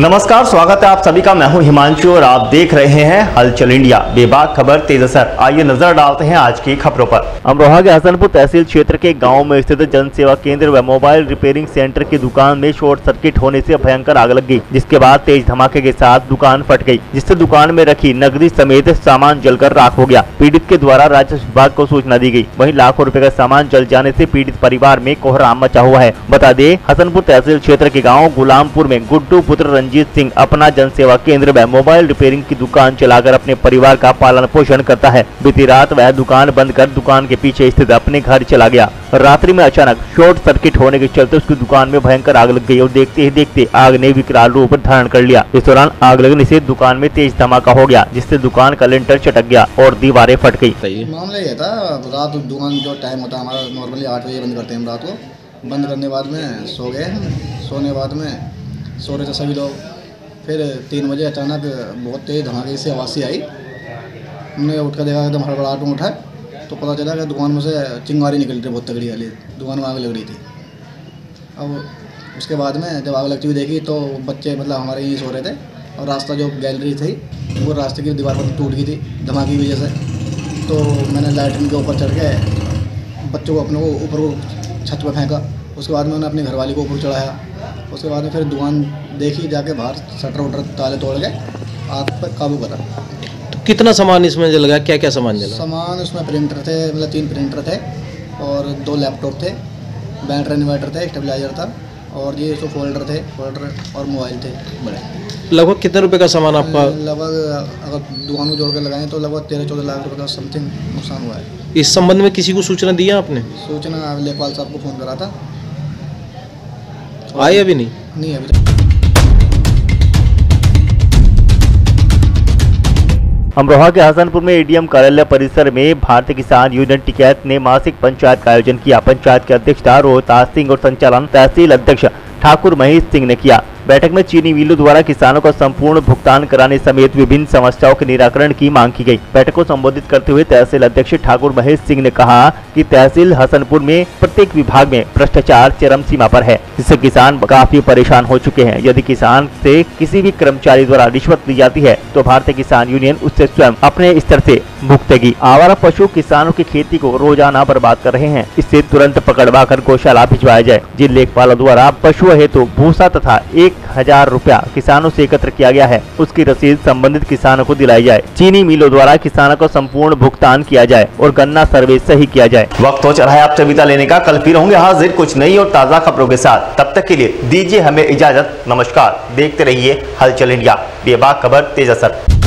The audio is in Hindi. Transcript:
नमस्कार, स्वागत है आप सभी का। मैं हूं हिमांशु और आप देख रहे हैं हलचल इंडिया, बेबाक खबर तेज असर। आइए नजर डालते हैं आज की खबरों पर। अमरोहा के हसनपुर तहसील क्षेत्र के गांव में स्थित जन सेवा केंद्र व मोबाइल रिपेयरिंग सेंटर की दुकान में शॉर्ट सर्किट होने से भयंकर आग लग गई, जिसके बाद तेज धमाके के साथ दुकान फट गयी, जिससे दुकान में रखी नकदी समेत सामान जलकर राख हो गया। पीड़ित के द्वारा राजस्व विभाग को सूचना दी गयी। वहीं लाखों रुपए का सामान जल जाने से पीड़ित परिवार में कोहराम मचा हुआ है। बता दें, हसनपुर तहसील क्षेत्र के गाँव गुलामपुर में गुड्डू पुत्र जीत सिंह अपना जन सेवा केंद्र व मोबाइल रिपेयरिंग की दुकान चलाकर अपने परिवार का पालन पोषण करता है। बीती रात वह दुकान बंद कर दुकान के पीछे स्थित अपने घर चला गया। रात्रि में अचानक शॉर्ट सर्किट होने के चलते उसकी दुकान में भयंकर आग लग गई और देखते ही देखते आग ने विकराल रूप धारण कर लिया। इस दौरान आग लगने से दुकान में तेज धमाका हो गया, जिससे दुकान का लेंटर चटक गया और दीवारें फट गयी। मामला ये था, रात दुकान जो टाइम होता है हमारा नॉर्मली 8 बजे बंद करते हैं, रात को बंद करने बाद में सो गए। सोने बाद में सो रहे थे सभी लोग, फिर 3 बजे अचानक बहुत तेज धमाके से आवाज़ सी आई। हमने उठ कर देखा, एकदम हड़बड़ाहट में उठा तो पता चला कि दुकान में से चिंगारी निकल रही थी, बहुत तगड़ी वाली दुकान में आग लग रही थी। अब उसके बाद में जब आग लगती हुई देखी तो बच्चे मतलब हमारे यहीं सो रहे थे और रास्ता जो गैलरी थी वो रास्ते की दीवार पर टूट गई थी धमाके की वजह से। तो मैंने लाइटिंग के ऊपर चढ़ के बच्चों को अपने को ऊपर को छत पर फेंका। उसके बाद में उन्होंने अपने घरवाली को ऊपर चढ़ाया। उसके बाद में फिर दुकान देखी जाके बाहर, शटर वटर ताले तोड़ के आग पर काबू करा। तो कितना सामान इसमें जल गया, क्या क्या सामान जला? सामान उसमें प्रिंटर थे, मतलब 3 प्रिंटर थे और 2 लैपटॉप थे, बैटरी इन्वर्टर थे, स्टेबलाइजर था और ये सब फोल्डर और मोबाइल थे बड़े। लगभग कितने रुपये का सामान आपका? लगभग अगर दुकान को जोड़ कर लगाएं तो लगभग 13-14 लाख रुपये का समथिंग नुकसान हुआ है। इस संबंध में किसी को सूचना दी आपने? सूचना लेखपाल साहब को फ़ोन करा था, आए अभी नहीं अभी तक। अमरोहा के हसनपुर में एडीएम कार्यालय परिसर में भारतीय किसान यूनियन टिकैत ने मासिक पंचायत का आयोजन किया। पंचायत के अध्यक्ष रोहतास सिंह और संचालन तहसील अध्यक्ष ठाकुर महेश सिंह ने किया। बैठक में चीनी मिलों द्वारा किसानों का संपूर्ण भुगतान कराने समेत विभिन्न समस्याओं के निराकरण की मांग की गई। बैठक को संबोधित करते हुए तहसील अध्यक्ष ठाकुर महेश सिंह ने कहा कि तहसील हसनपुर में प्रत्येक विभाग में भ्रष्टाचार चरम सीमा पर है, जिससे किसान काफी परेशान हो चुके हैं। यदि किसान से किसी भी कर्मचारी द्वारा रिश्वत ली जाती है तो भारतीय किसान यूनियन उससे स्वयं अपने स्तर से भुगतेगी। आवारा पशु किसानों की खेती को रोजाना बर्बाद कर रहे हैं, इससे तुरंत पकड़वा कर गौशाला भिजवाया जाए। जिन लेखपालों द्वारा पशु हेतु भूसा तथा 1,000 रुपया किसानों से एकत्र किया गया है, उसकी रसीद संबंधित किसानों को दिलाई जाए। चीनी मिलों द्वारा किसानों को संपूर्ण भुगतान किया जाए और गन्ना सर्वे सही किया जाए। वक्त हो चला है आप चबिता लेने का। कल फिर होंगे हाजिर कुछ नई और ताज़ा खबरों के साथ। तब तक के लिए दीजिए हमें इजाजत। नमस्कार, देखते रहिए हलचल इंडिया, बेबाक खबर तेज असर।